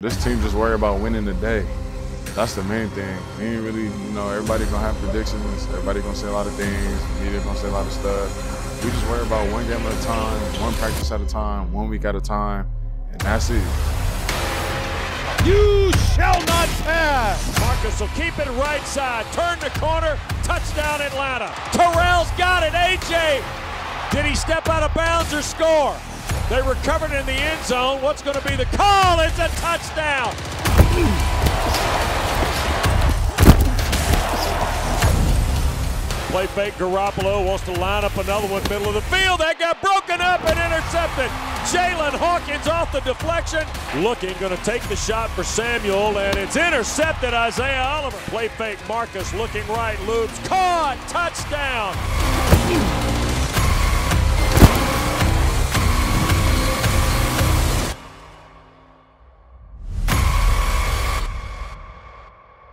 This team just worry about winning the day. That's the main thing. We ain't really, everybody gonna have predictions. Everybody gonna say a lot of things. Media gonna say a lot of stuff. We just worry about one game at a time, one practice at a time, one week at a time, and that's it. You shall not pass. Marcus will keep it right side. Turn the corner. Touchdown Atlanta. Terrell's got it. AJ. Did he step out of bounds or score? They recovered in the end zone. What's going to be the call? It's a touchdown. Play fake. Garoppolo wants to line up another one middle of the field. That got broken up and intercepted. Jaylen Hawkins off the deflection. Looking, going to take the shot for Samuel, and it's intercepted. Isaiah Oliver. Play fake. Marcus looking right. Loops. Caught. Touchdown.